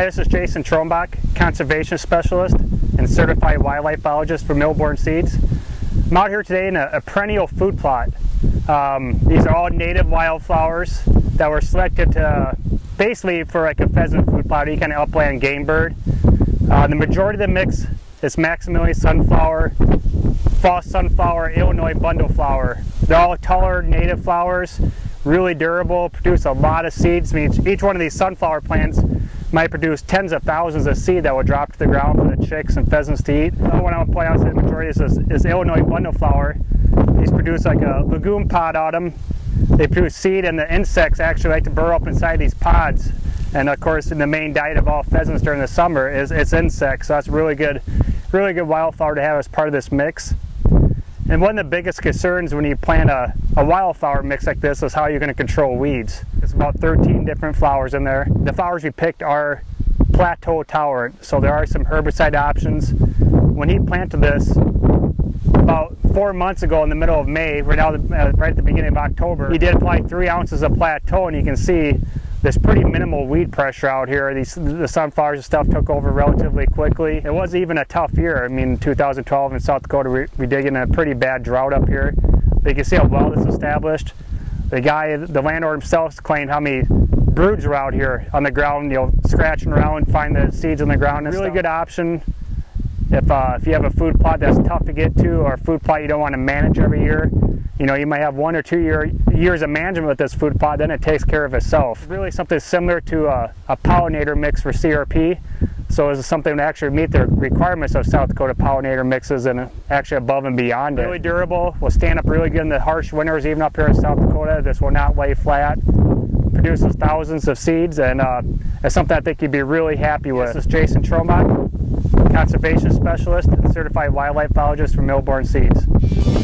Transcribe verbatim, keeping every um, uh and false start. Hi, this is Jason Tronbak, conservation specialist and certified wildlife biologist for Millborn Seeds. I'm out here today in a, a perennial food plot. Um, these are all native wildflowers that were selected to, uh, basically for like a pheasant food plot, any kind of upland game bird. Uh, the majority of the mix is Maximilian sunflower, false sunflower, Illinois bundle flower. They're all taller native flowers, really durable, produce a lot of seeds. I mean, each one of these sunflower plants might produce tens of thousands of seed that will drop to the ground for the chicks and pheasants to eat. Another one I would point out to the majority is, is Illinois bundle flower. These produce like a legume pod out of them. They produce seed, and the insects actually like to burrow up inside these pods. And of course, in the main diet of all pheasants during the summer is it's insects. So that's really good, really good wildflower to have as part of this mix. And one of the biggest concerns when you plant a, a wildflower mix like this is how you're going to control weeds. There's about thirteen different flowers in there. The flowers we picked are plateau tolerant, so there are some herbicide options. When he planted this about four months ago in the middle of May, right, now, right at the beginning of October, he did apply three ounces of plateau, and you can see there's pretty minimal weed pressure out here. These, the sunflowers and stuff took over relatively quickly. It was even a tough year. I mean, two thousand twelve in South Dakota, we, we did get in a pretty bad drought up here. But you can see how well this is established. The guy, the landowner himself, claimed how many broods were out here on the ground, you know, scratching around, find the seeds on the ground. It's a really good option if, uh, if you have a food plot that's tough to get to, or a food plot you don't want to manage every year. You know, you might have one or two year, years of management with this food plot, then it takes care of itself. Really something similar to a, a pollinator mix for C R P. So it's something to actually meet the requirements of South Dakota pollinator mixes and actually above and beyond it. Really durable, will stand up really good in the harsh winters, even up here in South Dakota. This will not lay flat. Produces thousands of seeds, and uh, it's something I think you'd be really happy with. This is Jason Tronbak, conservation specialist and certified wildlife biologist for Millborn Seeds.